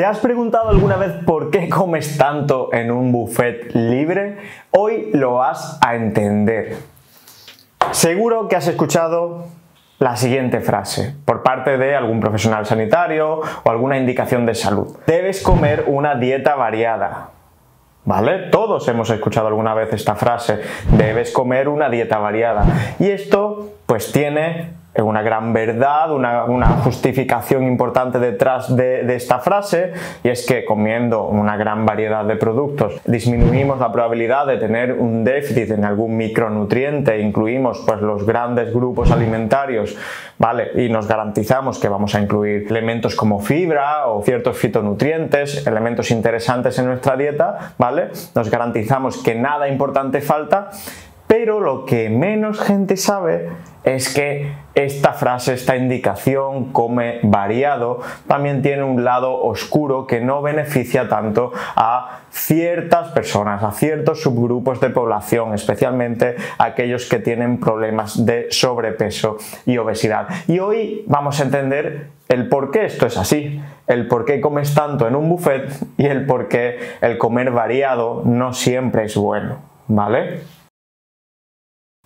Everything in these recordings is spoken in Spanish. ¿Te has preguntado alguna vez por qué comes tanto en un buffet libre? Hoy lo vas a entender. Seguro que has escuchado la siguiente frase por parte de algún profesional sanitario o alguna indicación de salud. Debes comer una dieta variada. ¿Vale? Todos hemos escuchado alguna vez esta frase. Debes comer una dieta variada. Y esto pues tiene una gran verdad, una justificación importante detrás de esta frase, y es que comiendo una gran variedad de productos disminuimos la probabilidad de tener un déficit en algún micronutriente, incluimos pues los grandes grupos alimentarios, ¿vale? Y nos garantizamos que vamos a incluir elementos como fibra o ciertos fitonutrientes, elementos interesantes en nuestra dieta, ¿vale? Nos garantizamos que nada importante falta. Pero lo que menos gente sabe es que esta frase, esta indicación, come variado, también tiene un lado oscuro que no beneficia tanto a ciertas personas, a ciertos subgrupos de población, especialmente aquellos que tienen problemas de sobrepeso y obesidad. Y hoy vamos a entender el por qué esto es así, el por qué comes tanto en un buffet y el por qué el comer variado no siempre es bueno, ¿vale?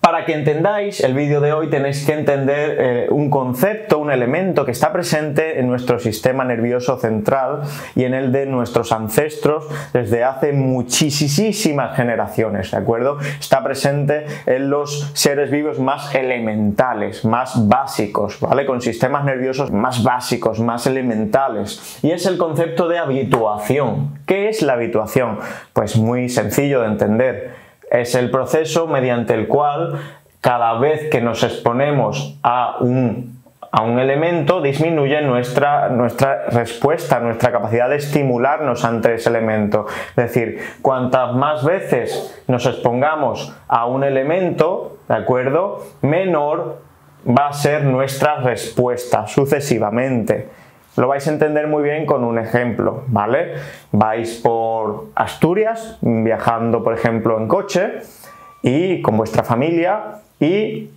Para que entendáis el vídeo de hoy tenéis que entender un concepto, un elemento que está presente en nuestro sistema nervioso central y en el de nuestros ancestros desde hace muchísimas generaciones, ¿de acuerdo? Está presente en los seres vivos más elementales, más básicos, ¿vale? Con sistemas nerviosos más básicos, más elementales. Y es el concepto de habituación. ¿Qué es la habituación? Pues muy sencillo de entender. Es el proceso mediante el cual cada vez que nos exponemos a un elemento disminuye nuestra respuesta, nuestra capacidad de estimularnos ante ese elemento. Es decir, cuantas más veces nos expongamos a un elemento, ¿de acuerdo?, menor va a ser nuestra respuesta sucesivamente. Lo vais a entender muy bien con un ejemplo, ¿vale? Vais por Asturias, viajando por ejemplo en coche y con vuestra familia y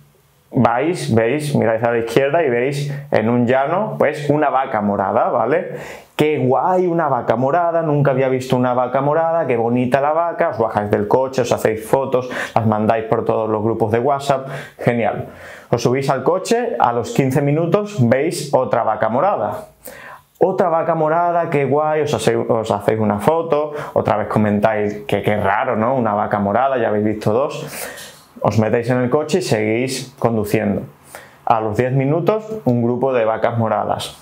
veis, miráis a la izquierda y veis en un llano pues una vaca morada, ¿vale? ¡Qué guay una vaca morada! Nunca había visto una vaca morada, qué bonita la vaca, os bajáis del coche, os hacéis fotos, las mandáis por todos los grupos de WhatsApp, genial. Os subís al coche, a los 15 minutos veis otra vaca morada. Otra vaca morada, qué guay, os hacéis una foto, otra vez comentáis que qué raro, ¿no? Una vaca morada, ya habéis visto dos. Os metéis en el coche y seguís conduciendo. A los 10 minutos, un grupo de vacas moradas.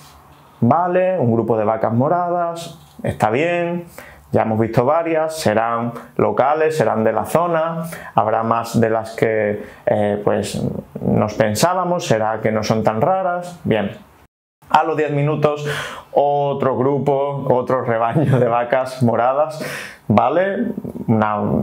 Vale, un grupo de vacas moradas, está bien, ya hemos visto varias, serán locales, serán de la zona, habrá más de las que pues nos pensábamos, será que no son tan raras, bien. A los 10 minutos, otro grupo, otro rebaño de vacas moradas, ¿vale?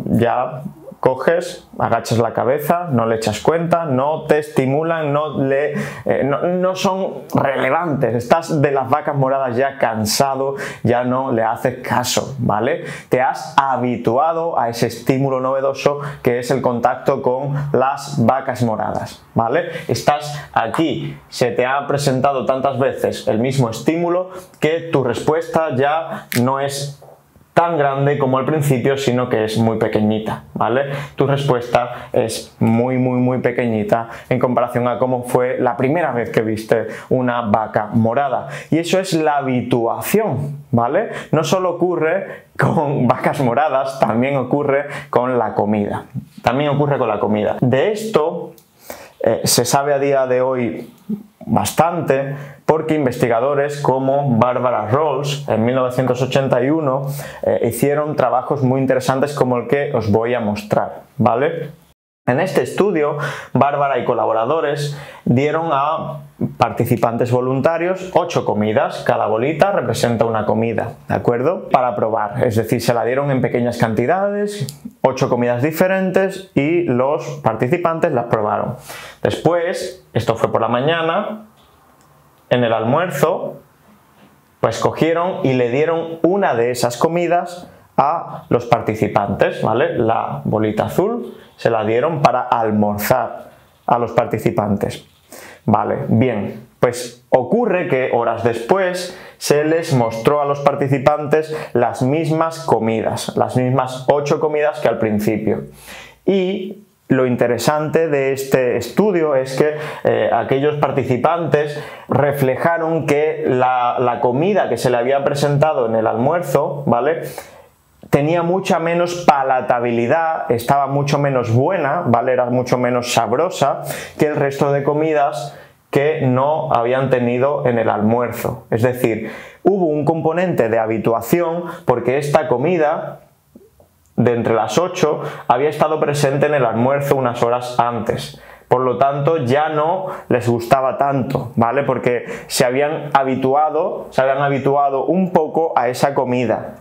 Ya coges, agachas la cabeza, no le echas cuenta, no te estimulan, no son relevantes, estás de las vacas moradas ya cansado, ya no le haces caso, ¿vale? Te has habituado a ese estímulo novedoso que es el contacto con las vacas moradas, ¿vale? Estás aquí, se te ha presentado tantas veces el mismo estímulo que tu respuesta ya no es tan grande como al principio, sino que es muy pequeñita, ¿vale? Tu respuesta es muy pequeñita en comparación a cómo fue la primera vez que viste una vaca morada. Y eso es la habituación, ¿vale? No solo ocurre con vacas moradas, también ocurre con la comida. También ocurre con la comida. De esto se sabe a día de hoy bastante, porque investigadores como Bárbara Rolls en 1981 hicieron trabajos muy interesantes como el que os voy a mostrar, ¿vale? En este estudio, Bárbara y colaboradores dieron a participantes voluntarios 8 comidas, cada bolita representa una comida, ¿de acuerdo? Para probar, es decir, se la dieron en pequeñas cantidades, 8 comidas diferentes y los participantes las probaron. Después, esto fue por la mañana, en el almuerzo, pues cogieron y le dieron una de esas comidas a los participantes, ¿vale? La bolita azul se la dieron para almorzar a los participantes. Vale, bien. Pues ocurre que horas después se les mostró a los participantes las mismas comidas, las mismas 8 comidas que al principio. Y lo interesante de este estudio es que aquellos participantes reflejaron que la comida que se le había presentado en el almuerzo, ¿vale?, tenía mucha menos palatabilidad, estaba mucho menos buena, ¿vale?, era mucho menos sabrosa que el resto de comidas que no habían tenido en el almuerzo. Es decir, hubo un componente de habituación porque esta comida, de entre las 8, había estado presente en el almuerzo unas horas antes. Por lo tanto, ya no les gustaba tanto, ¿vale? Porque se habían habituado un poco a esa comida.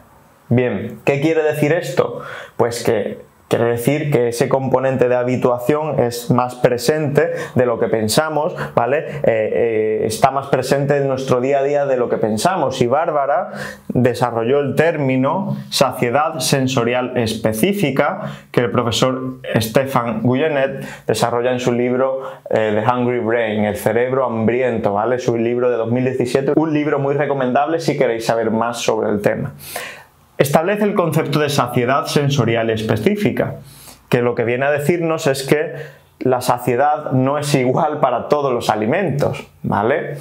Bien, ¿qué quiere decir esto? Pues que quiere decir que ese componente de habituación es más presente de lo que pensamos, ¿vale? Está más presente en nuestro día a día de lo que pensamos. Y Bárbara desarrolló el término saciedad sensorial específica, que el profesor Stefan Guyenet desarrolla en su libro The Hungry Brain, El cerebro hambriento, ¿vale? Su libro de 2017, un libro muy recomendable si queréis saber más sobre el tema. Establece el concepto de saciedad sensorial específica, que lo que viene a decirnos es que la saciedad no es igual para todos los alimentos, ¿vale?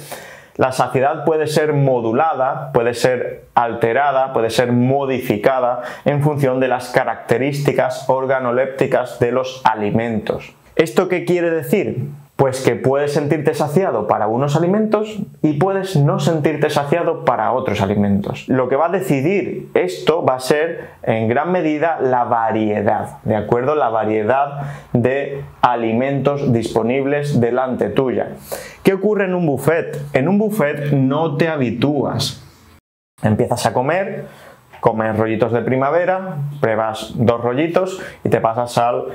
La saciedad puede ser modulada, puede ser alterada, puede ser modificada en función de las características organolépticas de los alimentos. ¿Esto qué quiere decir? Pues que puedes sentirte saciado para unos alimentos y puedes no sentirte saciado para otros alimentos. Lo que va a decidir esto va a ser en gran medida la variedad, ¿de acuerdo? La variedad de alimentos disponibles delante tuya. ¿Qué ocurre en un buffet? En un buffet no te habitúas. Empiezas a comes rollitos de primavera, pruebas 2 rollitos y te pasas al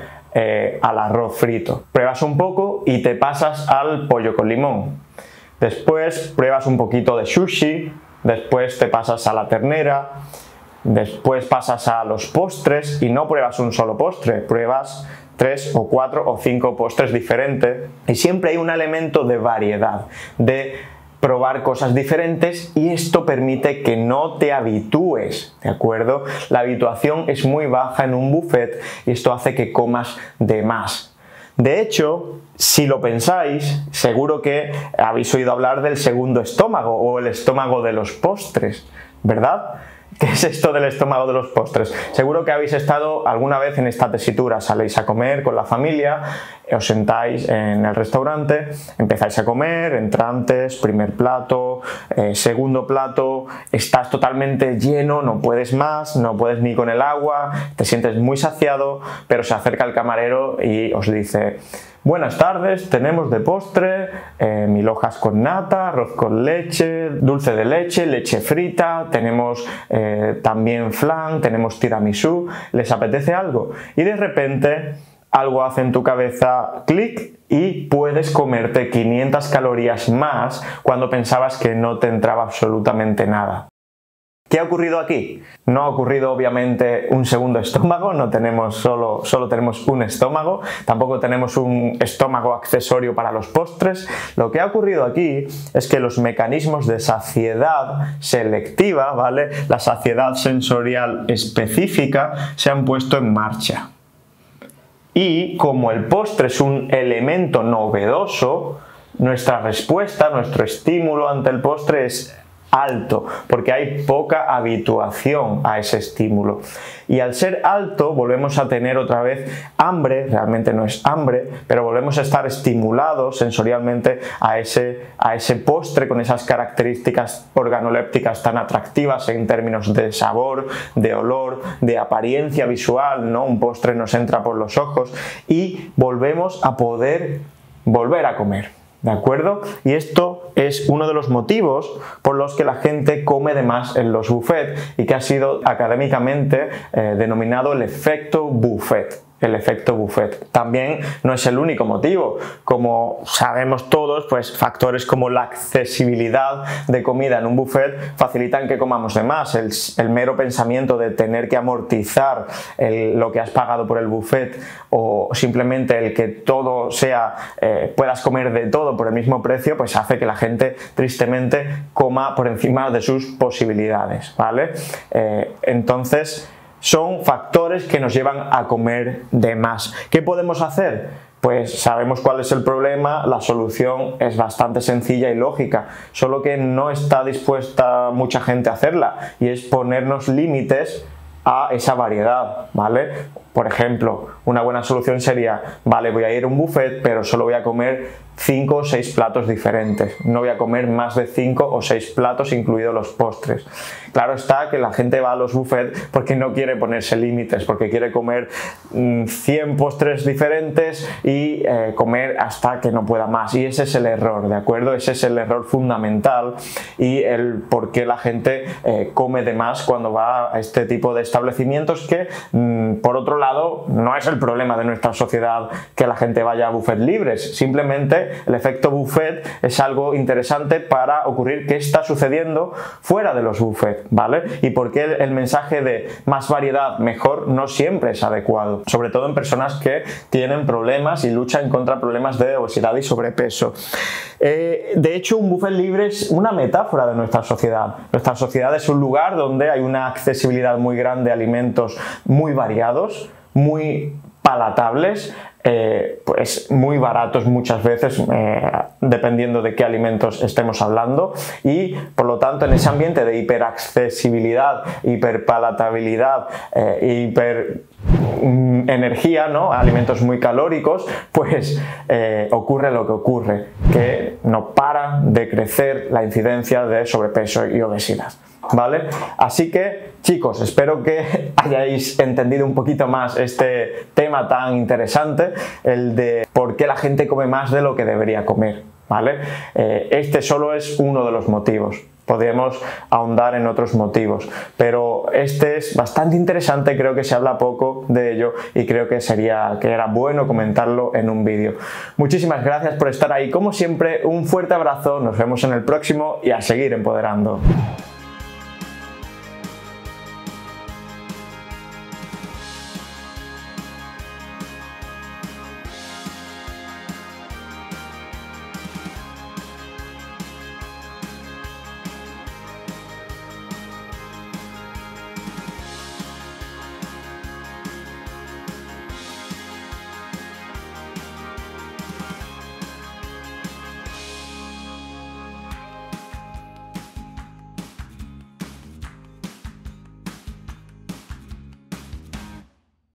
arroz frito. Pruebas un poco y te pasas al pollo con limón. Después pruebas un poquito de sushi, después te pasas a la ternera, después pasas a los postres y no pruebas un solo postre, pruebas 3 o 4 o 5 postres diferentes. Y siempre hay un elemento de variedad, de probar cosas diferentes, y esto permite que no te habitúes, ¿de acuerdo? La habituación es muy baja en un buffet y esto hace que comas de más. De hecho, si lo pensáis, seguro que habéis oído hablar del segundo estómago o el estómago de los postres, ¿verdad? ¿Qué es esto del estómago de los postres? Seguro que habéis estado alguna vez en esta tesitura. Saléis a comer con la familia, os sentáis en el restaurante, empezáis a comer, entrantes, primer plato, segundo plato, estás totalmente lleno, no puedes más, no puedes ni con el agua, te sientes muy saciado, pero se acerca el camarero y os dice: buenas tardes, tenemos de postre mil hojas con nata, arroz con leche, dulce de leche, leche frita, tenemos también flan, tenemos tiramisú, ¿les apetece algo? Y de repente algo hace en tu cabeza clic y puedes comerte 500 calorías más cuando pensabas que no te entraba absolutamente nada. ¿Qué ha ocurrido aquí? No ha ocurrido obviamente un segundo estómago, no tenemos solo tenemos un estómago, tampoco tenemos un estómago accesorio para los postres. Lo que ha ocurrido aquí es que los mecanismos de saciedad selectiva, ¿vale?, la saciedad sensorial específica, se han puesto en marcha. Y como el postre es un elemento novedoso, nuestra respuesta, nuestro estímulo ante el postre es alto, porque hay poca habituación a ese estímulo. Y al ser alto volvemos a tener otra vez hambre, realmente no es hambre, pero volvemos a estar estimulados sensorialmente a ese postre con esas características organolépticas tan atractivas en términos de sabor, de olor, de apariencia visual, ¿no? Un postre nos entra por los ojos y volvemos a poder volver a comer. ¿De acuerdo? Y esto es uno de los motivos por los que la gente come de más en los buffets y que ha sido académicamente denominado el efecto buffet. el efecto Buffet. También no es el único motivo. Como sabemos todos, pues factores como la accesibilidad de comida en un buffet facilitan que comamos de más. El mero pensamiento de tener que amortizar lo que has pagado por el buffet, o simplemente el que todo sea, puedas comer de todo por el mismo precio, pues hace que la gente tristemente coma por encima de sus posibilidades, ¿vale? Entonces, son factores que nos llevan a comer de más. ¿Qué podemos hacer? Pues sabemos cuál es el problema, la solución es bastante sencilla y lógica, solo que no está dispuesta mucha gente a hacerla, y es ponernos límites a esa variedad, ¿vale? Por ejemplo, una buena solución sería, vale, voy a ir a un buffet, pero solo voy a comer 5 o 6 platos diferentes. No voy a comer más de 5 o 6 platos, incluidos los postres. Claro está que la gente va a los buffets porque no quiere ponerse límites, porque quiere comer 100 postres diferentes y comer hasta que no pueda más. Y ese es el error, ¿de acuerdo? Ese es el error fundamental y el por qué la gente come de más cuando va a este tipo de establecimientos que, por otro lado, no es el problema de nuestra sociedad que la gente vaya a buffets libres. Simplemente el efecto buffet es algo interesante para ocurrir qué está sucediendo fuera de los buffets, ¿vale? Y por qué el mensaje de más variedad, mejor, no siempre es adecuado, sobre todo en personas que tienen problemas y luchan contra problemas de obesidad y sobrepeso. De hecho, un buffet libre es una metáfora de nuestra sociedad. Nuestra sociedad es un lugar donde hay una accesibilidad muy grande a alimentos muy variados, muy palatables, pues muy baratos muchas veces, dependiendo de qué alimentos estemos hablando, y por lo tanto en ese ambiente de hiperaccesibilidad, hiperpalatabilidad, energía, ¿no? Alimentos muy calóricos, pues ocurre lo que ocurre, que no para de crecer la incidencia de sobrepeso y obesidad, ¿vale? Así que, chicos, espero que hayáis entendido un poquito más este tema tan interesante, el de por qué la gente come más de lo que debería comer, ¿vale? Este solo es uno de los motivos. Podemos ahondar en otros motivos, pero este es bastante interesante, creo que se habla poco de ello y creo que era bueno comentarlo en un vídeo. Muchísimas gracias por estar ahí, como siempre, un fuerte abrazo, nos vemos en el próximo y a seguir empoderando.